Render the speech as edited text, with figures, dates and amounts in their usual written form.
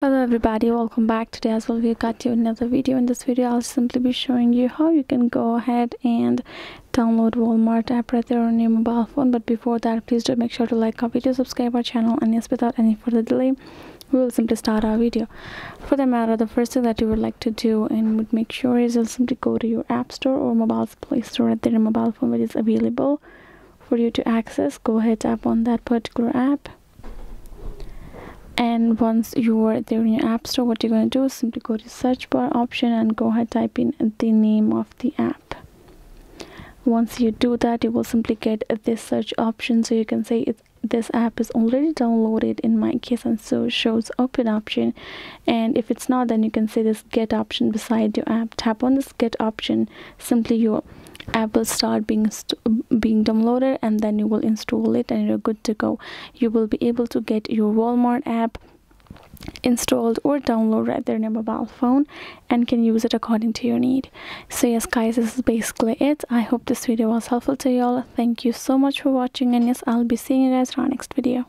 Hello everybody, welcome back. Today as well we got you another video. In this video I'll simply be showing you how you can go ahead and download Walmart app right there on your mobile phone. But before that, please do make sure to like our video, subscribe our channel, and yes, without any further delay we will simply start our video. For the matter, the first thing that you would like to do and would make sure is you'll simply go to your app store or mobile play store right there on your mobile phone which is available for you to access. Go ahead, tap on that particular app. And once you are there in your app store, what you're going to do is simply go to search bar option and go ahead, type in the name of the app. Once you do that, you will simply get this search option, so you can say this app is already downloaded in my case, and so shows open option. And if it's not, then you can say this get option beside your app. Tap on this get option, simply your app will start being downloaded, and then you will install it and you're good to go. You will be able to get your Walmart app installed or download right there on your mobile phone and can use it according to your need. So yes guys, this is basically it. I hope this video was helpful to y'all. Thank you so much for watching, and yes, I'll be seeing you guys in our next video.